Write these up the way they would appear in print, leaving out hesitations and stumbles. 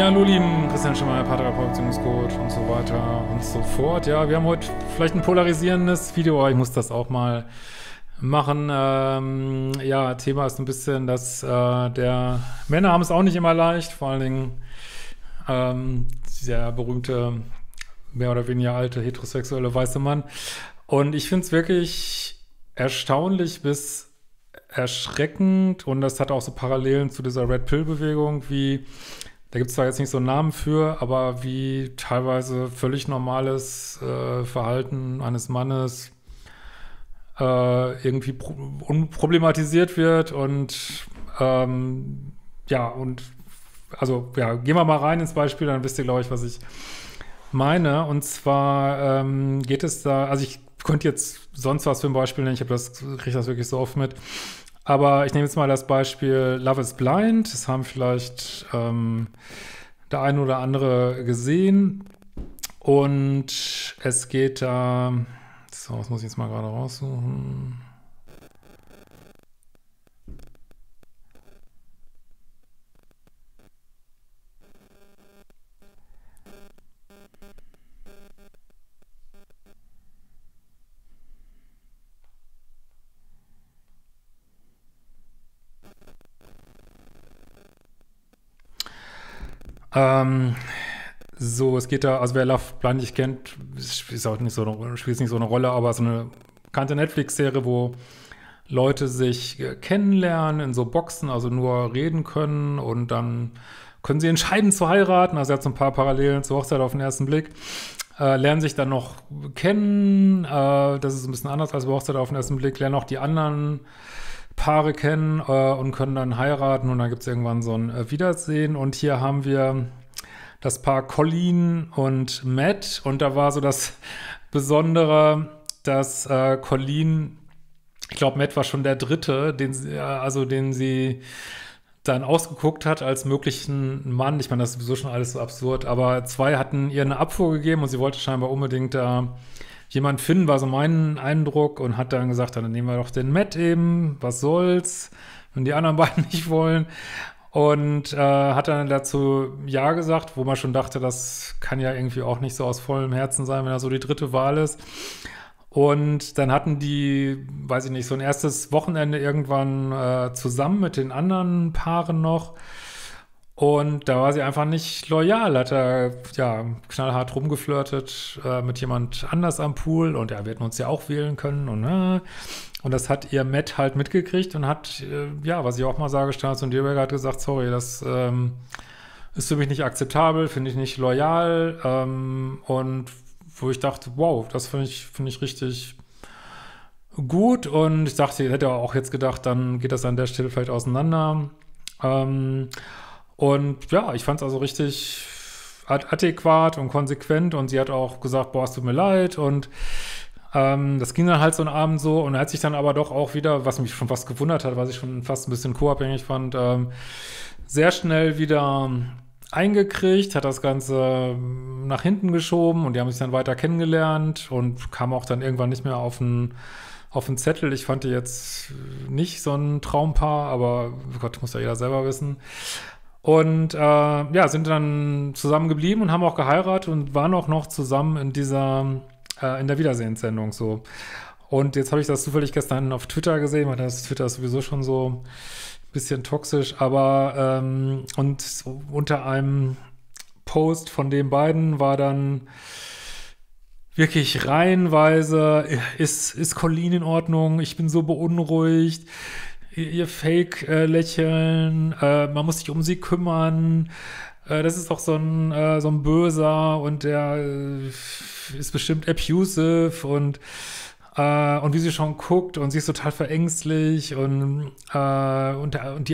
Ja, hallo lieben, Christian Schemmer, Paartherapeut, Beziehungscoach und so weiter und so fort. Ja, wir haben heute vielleicht ein polarisierendes Video, aber ich muss das auch mal machen. Ja, Thema ist ein bisschen, dass der Männer haben es auch nicht immer leicht, vor allen Dingen der berühmte, mehr oder weniger alte, heterosexuelle weiße Mann. Und ich finde es wirklich erstaunlich bis erschreckend, und das hat auch so Parallelen zu dieser Red Pill-Bewegung, wie, da gibt es zwar jetzt nicht so einen Namen für, aber wie teilweise völlig normales Verhalten eines Mannes irgendwie unproblematisiert wird. Und ja, und also ja, gehen wir mal rein ins Beispiel, dann wisst ihr, glaube ich, was ich meine. Und zwar geht es da, also ich könnte jetzt sonst was für ein Beispiel nennen, ich kriege das wirklich so oft mit. Aber ich nehme jetzt mal das Beispiel Love is Blind. Das haben vielleicht der eine oder andere gesehen. Und es geht da... So, das muss ich jetzt mal gerade raussuchen. So, es geht da, also wer Love Blind nicht kennt, spielt nicht so eine Rolle, aber so eine bekannte Netflix-Serie, wo Leute sich kennenlernen in so Boxen, also nur reden können, und dann können sie entscheiden zu heiraten. Also er hat so ein paar Parallelen zur Hochzeit auf den ersten Blick. Lernen sich dann noch kennen, das ist ein bisschen anders als bei Hochzeit auf den ersten Blick, lernen auch die anderen Paare kennen und können dann heiraten, und dann gibt es irgendwann so ein Wiedersehen. Und hier haben wir das Paar Colleen und Matt, und da war so das Besondere, dass Colleen, ich glaube, Matt war schon der Dritte, den sie dann ausgeguckt hat als möglichen Mann. Ich meine, das ist sowieso schon alles so absurd, aber zwei hatten ihr eine Abfuhr gegeben, und sie wollte scheinbar unbedingt da jemand finden, war so mein Eindruck, und hat dann gesagt, dann nehmen wir doch den Matt eben, was soll's, wenn die anderen beiden nicht wollen. Und hat dann dazu Ja gesagt, wo man schon dachte, das kann ja irgendwie auch nicht so aus vollem Herzen sein, wenn das so die dritte Wahl ist. Und dann hatten die, weiß ich nicht, so ein erstes Wochenende irgendwann zusammen mit den anderen Paaren noch. Und da war sie einfach nicht loyal, hat er ja knallhart rumgeflirtet mit jemand anders am Pool, und ja, wir hätten uns ja auch wählen können, und das hat ihr Matt halt mitgekriegt und hat, ja, was ich auch mal sage, Staats und Dierberger hat gesagt, sorry, das ist für mich nicht akzeptabel, finde ich nicht loyal, und wo ich dachte, wow, das finde ich richtig gut, und ich dachte, ich hätte auch jetzt gedacht, dann geht das an der Stelle vielleicht auseinander. Und ja, ich fand es also richtig adäquat und konsequent, und sie hat auch gesagt, boah, es tut mir leid, und das ging dann halt so einen Abend so, und hat sich dann aber doch auch wieder, was mich schon fast gewundert hat, was ich schon fast ein bisschen co-abhängig fand, sehr schnell wieder eingekriegt, hat das Ganze nach hinten geschoben, und die haben sich dann weiter kennengelernt und kam auch dann irgendwann nicht mehr auf den Zettel. Ich fand die jetzt nicht so ein Traumpaar, aber oh Gott, muss ja jeder selber wissen. Und ja, sind dann zusammengeblieben und haben auch geheiratet und waren auch noch zusammen in dieser, in der Wiedersehenssendung so. Und jetzt habe ich das zufällig gestern auf Twitter gesehen, weil das Twitter ist sowieso schon so ein bisschen toxisch, aber und unter einem Post von den beiden war dann wirklich reihenweise, ist Colleen in Ordnung? Ich bin so beunruhigt. Ihr Fake-Lächeln, man muss sich um sie kümmern, das ist doch so ein Böser, und der ist bestimmt abusive, und wie sie schon guckt, und sie ist total verängstlich, und die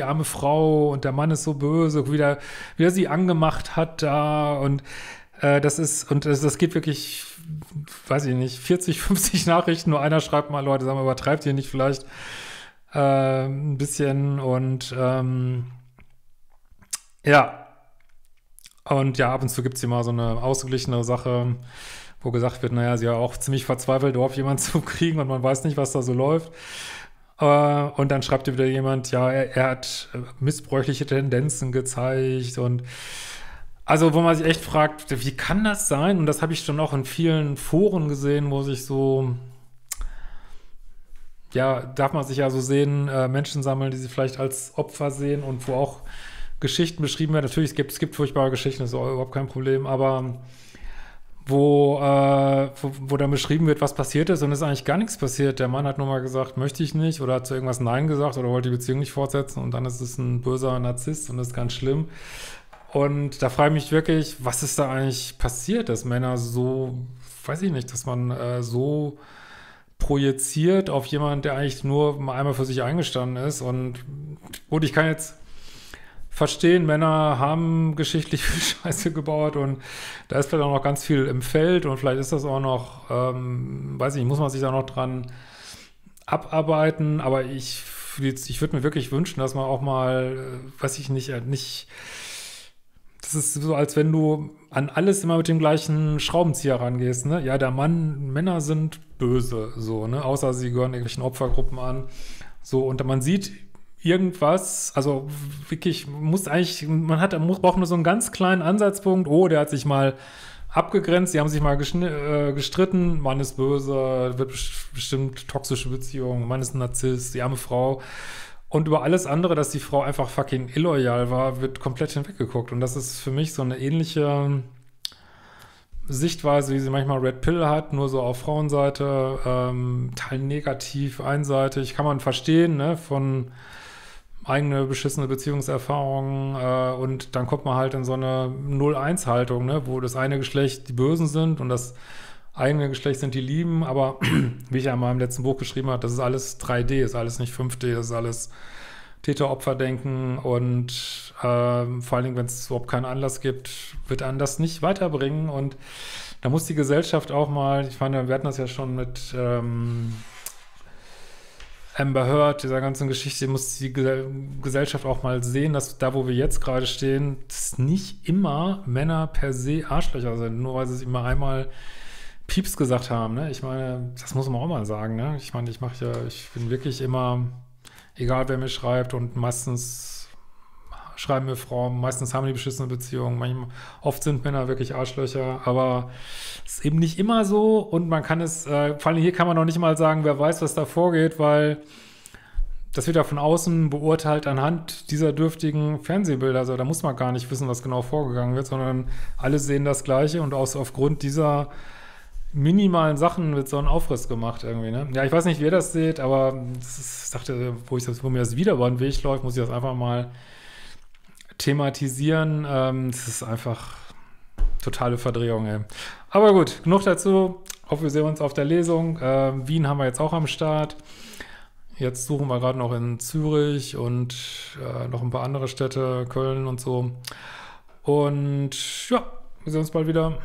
arme Frau, und der Mann ist so böse, wie er sie angemacht hat da, und das geht wirklich, weiß ich nicht, 40, 50 Nachrichten, nur einer schreibt mal, Leute, sagen wir, übertreibt ihr nicht vielleicht ein bisschen, und ja, ab und zu gibt es hier mal so eine ausgeglichene Sache, wo gesagt wird, naja, sie war auch ziemlich verzweifelt, überhaupt jemanden zu kriegen, und man weiß nicht, was da so läuft, und dann schreibt dir wieder jemand, ja, er hat missbräuchliche Tendenzen gezeigt, und Also wo man sich echt fragt, wie kann das sein? Und das habe ich dann auch in vielen Foren gesehen, wo sich so, ja, darf man sich ja so sehen, Menschen sammeln, die sie vielleicht als Opfer sehen und wo auch Geschichten beschrieben werden. Natürlich, es gibt furchtbare Geschichten, das ist überhaupt kein Problem, aber wo dann beschrieben wird, was passiert ist und es ist eigentlich gar nichts passiert. Der Mann hat nur mal gesagt, möchte ich nicht oder hat zu irgendwas Nein gesagt oder wollte die Beziehung nicht fortsetzen und dann ist es ein böser Narzisst und das ist ganz schlimm. Und da frage ich mich wirklich, was ist da eigentlich passiert, dass Männer so, weiß ich nicht, dass man so projiziert auf jemanden, der eigentlich nur mal einmal für sich eingestanden ist. Und ich kann jetzt verstehen, Männer haben geschichtlich viel Scheiße gebaut und da ist vielleicht auch noch ganz viel im Feld und vielleicht ist das auch noch, weiß ich nicht, muss man sich da noch dran abarbeiten. Aber ich würde mir wirklich wünschen, dass man auch mal, weiß ich nicht, das ist so, als wenn du an alles immer mit dem gleichen Schraubenzieher rangehst, ne? Ja, Männer sind böse, so, ne? Außer sie gehören irgendwelchen Opfergruppen an. So, und man sieht irgendwas, also wirklich, man braucht nur so einen ganz kleinen Ansatzpunkt. Oh, der hat sich mal abgegrenzt, die haben sich mal gestritten. Mann ist böse, wird bestimmt toxische Beziehung, Mann ist ein Narzisst, die arme Frau. Und über alles andere, dass die Frau einfach fucking illoyal war, wird komplett hinweggeguckt. Und das ist für mich so eine ähnliche Sichtweise, wie sie manchmal Red Pill hat, nur so auf Frauenseite, total negativ, einseitig. Kann man verstehen, ne, von eigene beschissene Beziehungserfahrungen. Und dann kommt man halt in so eine 0-1-Haltung, ne, wo das eine Geschlecht die Bösen sind und das eigene Geschlecht sind die Lieben, aber wie ich ja mal im letzten Buch geschrieben habe, das ist alles 3D, ist alles nicht 5D, das ist alles Täter-Opfer-Denken und vor allen Dingen, wenn es überhaupt keinen Anlass gibt, wird einen das nicht weiterbringen und da muss die Gesellschaft auch mal, ich meine, wir hatten das ja schon mit Amber Heard, dieser ganzen Geschichte, muss die Gesellschaft auch mal sehen, dass da, wo wir jetzt gerade stehen, dass nicht immer Männer per se Arschlöcher sind, nur weil sie es immer einmal Pieps gesagt haben, ne? Ich meine, das muss man auch mal sagen, ne? Ich meine, ich bin wirklich immer, egal wer mir schreibt und meistens schreiben mir Frauen, meistens haben die beschissene Beziehungen, manchmal, oft sind Männer wirklich Arschlöcher, aber es ist eben nicht immer so und man kann es, vor allem hier kann man noch nicht mal sagen, wer weiß, was da vorgeht, weil das wird ja von außen beurteilt anhand dieser dürftigen Fernsehbilder, also da muss man gar nicht wissen, was genau vorgegangen wird, sondern alle sehen das Gleiche und auch so aufgrund dieser minimalen Sachen wird so ein Aufriss gemacht irgendwie, ne? Ja, ich weiß nicht, wie ihr das seht, aber ich dachte, wo mir das wieder über den Weg läuft, muss ich das einfach mal thematisieren. Das ist einfach totale Verdrehung, ey. Aber gut, genug dazu. Ich hoffe, wir sehen uns auf der Lesung. Wien haben wir jetzt auch am Start. Jetzt suchen wir gerade noch in Zürich und noch ein paar andere Städte, Köln und so. Und ja, wir sehen uns bald wieder.